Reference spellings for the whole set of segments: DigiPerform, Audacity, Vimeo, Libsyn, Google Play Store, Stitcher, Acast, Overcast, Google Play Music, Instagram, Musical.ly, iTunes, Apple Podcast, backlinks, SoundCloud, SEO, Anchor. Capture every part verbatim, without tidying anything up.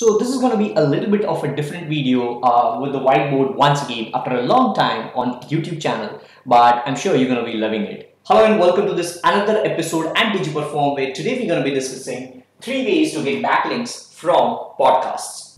So this is going to be a little bit of a different video uh, with the whiteboard once again after a long time on YouTube channel, but I'm sure you're going to be loving it. Hello and welcome to this another episode at DigiPerform, where today we're going to be discussing three ways to get backlinks from podcasts.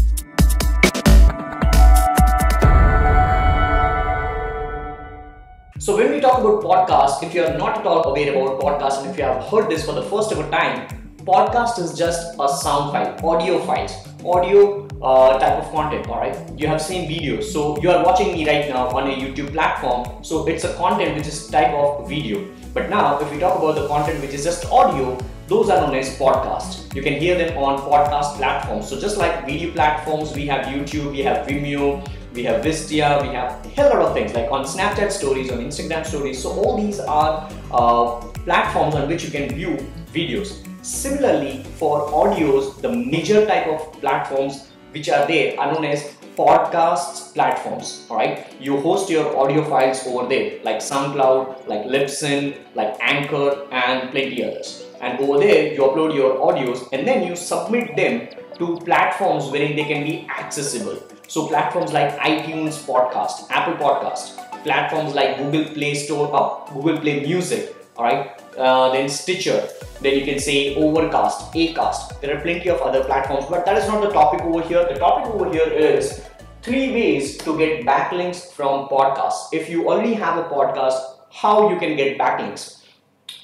So when we talk about podcasts, if you are not at all aware about podcasts and if you have heard this for the first ever time, podcast is just a sound file, audio files, audio uh, type of content, alright? You have seen videos, so you are watching me right now on a YouTube platform, so it's a content which is type of video. But now if we talk about the content which is just audio, those are known as podcasts. You can hear them on podcast platforms. So just like video platforms, we have YouTube, we have Vimeo, we have Vistia, we have a hell lot of things like on Snapchat stories, on Instagram stories. So all these are uh, platforms on which you can view videos. Similarly, for audios, the major type of platforms which are there are known as podcast platforms. All right, you host your audio files over there, like SoundCloud, like Libsyn, like Anchor, and plenty others. And over there, you upload your audios and then you submit them to platforms wherein they can be accessible. So platforms like iTunes Podcast, Apple Podcast, platforms like Google Play Store, uh, Google Play Music, all right, uh, then Stitcher, then you can say Overcast, Acast. There are plenty of other platforms, but that is not the topic over here. The topic over here is three ways to get backlinks from podcasts. If you already have a podcast, how you can get backlinks.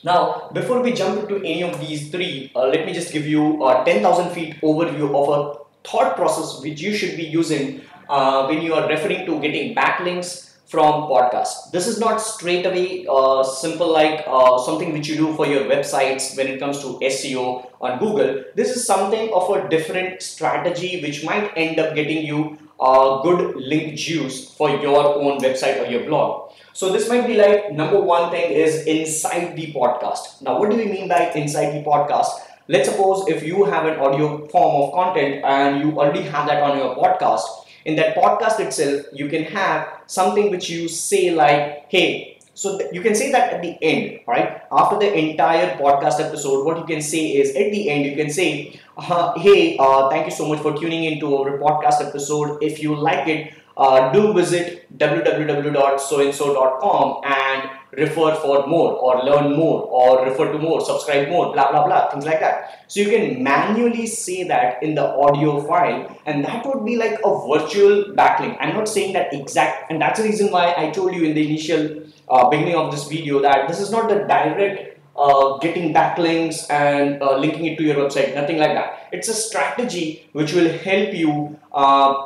Now, before we jump into any of these three, uh, let me just give you a ten thousand feet overview of a thought process which you should be using uh, when you are referring to getting backlinks from podcasts. This is not straight away uh, simple like uh, something which you do for your websites when it comes to S E O on Google. This is something of a different strategy which might end up getting you uh, good link juice for your own website or your blog. So this might be like number one thing is inside the podcast. Now what do we mean by inside the podcast? Let's suppose if you have an audio form of content and you already have that on your podcast, in that podcast itself, you can have something which you say like, hey, so you can say that at the end, right? After the entire podcast episode, what you can say is at the end, you can say, uh, hey, uh, thank you so much for tuning into our podcast episode. If you like it, uh, do visit w w w dot so and so dot com and refer for more or learn more or refer to more, subscribe more, blah blah blah, things like that. So you can manually say that in the audio file, and that would be like a virtual backlink. I'm not saying that exact, and that's the reason why I told you in the initial uh, beginning of this video that this is not the direct uh, getting backlinks and uh, linking it to your website, nothing like that. It's a strategy which will help you uh,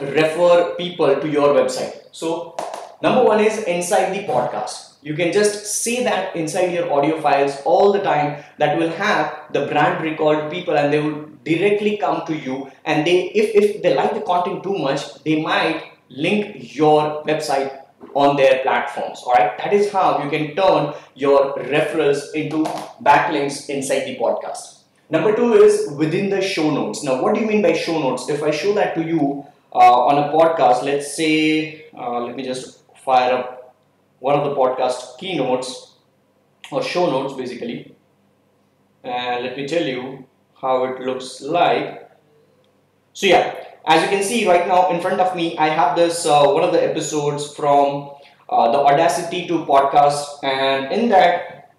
refer people to your website. So number one is inside the podcast. You can just say that inside your audio files all the time. That will have the brand recall people and they will directly come to you, and they if, if they like the content too much, they might link your website on their platforms. Alright, that is how you can turn your referrals into backlinks inside the podcast. Number two is within the show notes. Now what do you mean by show notes? If I show that to you uh, on a podcast, let's say, uh, let me just fire up one of the podcast keynotes or show notes basically, and let me tell you how it looks like. So yeah, as you can see right now in front of me, I have this uh, one of the episodes from uh, the Audacity to podcast, and in that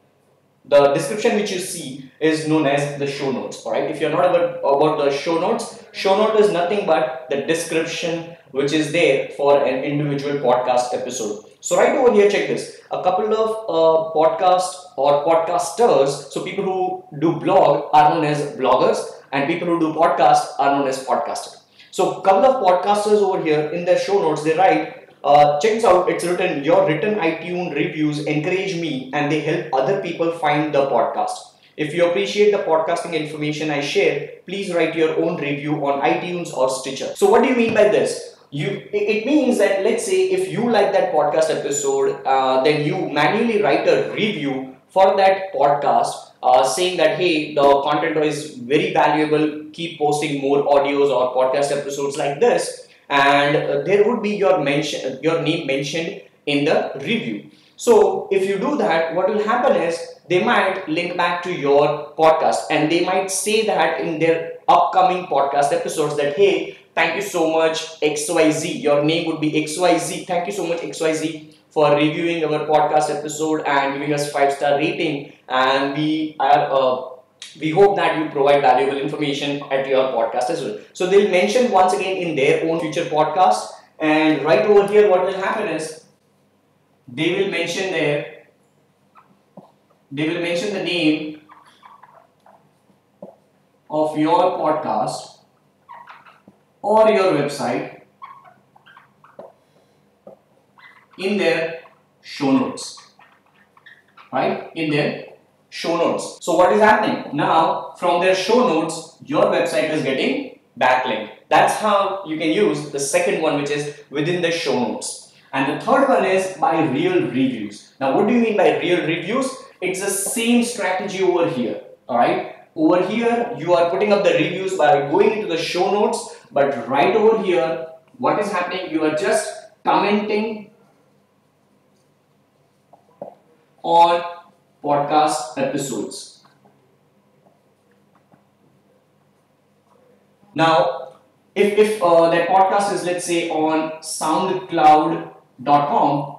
the description which you see is known as the show notes. Alright, if you're not aware about the show notes, show note is nothing but the description which is there for an individual podcast episode. So right over here, check this, a couple of uh, podcasts or podcasters, so people who do blog are known as bloggers and people who do podcasts are known as podcasters. So couple of podcasters over here in their show notes, they write, uh, check this out, it's written, your written iTunes reviews encourage me and they help other people find the podcast. If you appreciate the podcasting information I share, please write your own review on iTunes or Stitcher. So what do you mean by this? You, it means that let's say if you like that podcast episode, uh, then you manually write a review for that podcast uh, saying that, hey, the content is very valuable, keep posting more audios or podcast episodes like this, and uh, there would be your mention, your name mentioned in the review. So if you do that, what will happen is they might link back to your podcast and they might say that in their upcoming podcast episodes that, hey, thank you so much X Y Z, your name would be X Y Z, thank you so much X Y Z for reviewing our podcast episode and giving us five star rating, and we are uh, we hope that you provide valuable information at your podcast as well. So they'll mention once again in their own future podcast, and right over here what will happen is they will mention their they will mention the name of your podcast or your website in their show notes, right? In their show notes. So what is happening? Now from their show notes, your website is getting backlink. That's how you can use the second one, which is within the show notes. And the third one is by real reviews. Now what do you mean by real reviews? It's the same strategy over here. Alright, over here you are putting up the reviews by going into the show notes, but right over here what is happening? You are just commenting on podcast episodes. Now, if, if uh, that podcast is, let's say, on SoundCloud dot com,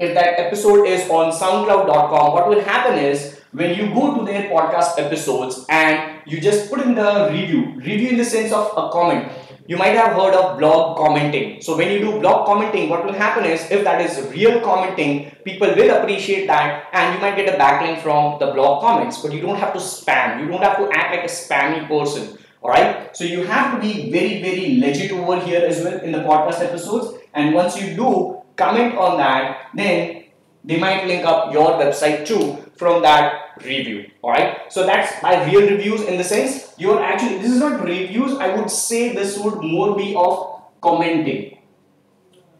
if that episode is on SoundCloud dot com, what will happen is when you go to their podcast episodes and you just put in the review, review in the sense of a comment. You might have heard of blog commenting. So when you do blog commenting, what will happen is if that is real commenting, people will appreciate that and you might get a backlink from the blog comments, but you don't have to spam. You don't have to act like a spammy person. Alright, so you have to be very, very legit over here as well in the podcast episodes. And once you do comment on that, then they might link up your website too from that review. Alright, so that's by real reviews, in the sense you're actually, this is not reviews, I would say this would more be of commenting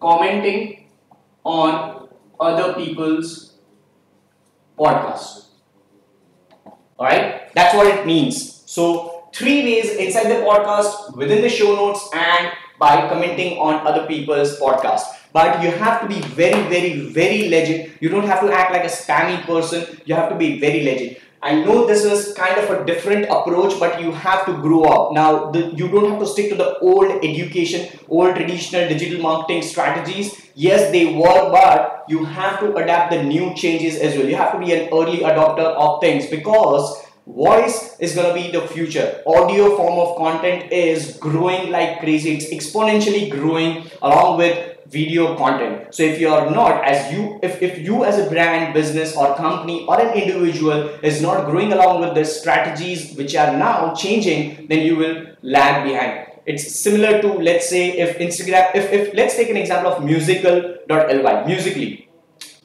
commenting on other people's podcasts. Alright, that's what it means. So three ways: inside the podcast, within the show notes, and by commenting on other people's podcasts. But you have to be very, very, very legit. You don't have to act like a spammy person. You have to be very legit. I know this is kind of a different approach, but you have to grow up. Now, the, you don't have to stick to the old education, old traditional digital marketing strategies. Yes, they work, but you have to adapt the new changes as well. You have to be an early adopter of things, because voice is going to be the future. Audio form of content is growing like crazy. It's exponentially growing along with video content. So if you are not, as you if, if you as a brand, business or company or an individual is not growing along with the strategies which are now changing, then you will lag behind. It's similar to, let's say, if Instagram, if, if let's take an example of Musical dot L Y, Musical.ly.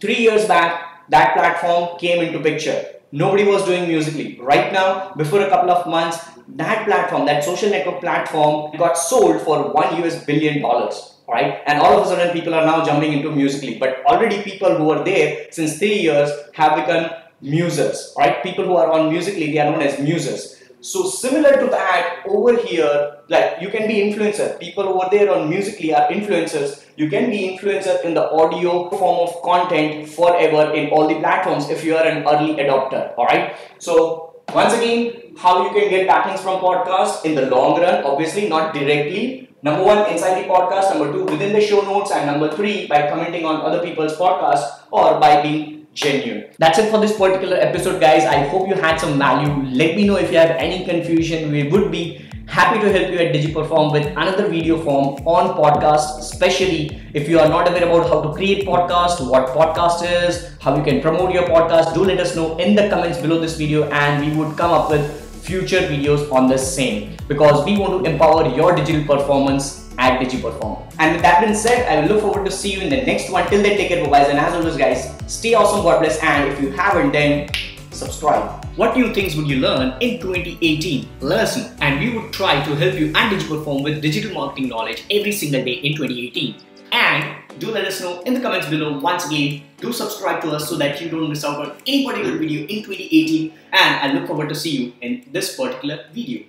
Three years back that platform came into picture. Nobody was doing Musical.ly. Right now, before a couple of months, that platform, that social network platform got sold for one U S billion dollars. Right? And all of a sudden people are now jumping into Musical.ly, but already people who are there since three years have become musers, right? People who are on Musical.ly, they are known as musers. So similar to that, over here, like you can be influencer. People over there on Musical.ly are influencers. You can be influencer in the audio form of content forever in all the platforms if you are an early adopter, alright? So once again, how you can get backlinks from podcasts in the long run, obviously not directly. Number one, inside the podcast. Number two, within the show notes. And number three, by commenting on other people's podcasts or by being genuine. That's it for this particular episode, guys. I hope you had some value. Let me know if you have any confusion. We would be happy to help you at DigiPerform with another video form on podcasts, especially if you are not aware about how to create podcast, what podcast is, how you can promote your podcast. Do let us know in the comments below this video and we would come up with future videos on the same, because we want to empower your digital performance at DigiPerform. And with that being said, I will look forward to see you in the next one. Till then, take care, bye-bye, and as always guys, stay awesome, God bless, and if you haven't, then subscribe. What new things would you learn in twenty eighteen? Let us know, and we would try to help you at DigiPerform with digital marketing knowledge every single day in twenty eighteen. And do let us know in the comments below. Once again, do subscribe to us so that you don't miss out on any particular video in twenty eighteen, and I look forward to see you in this particular video.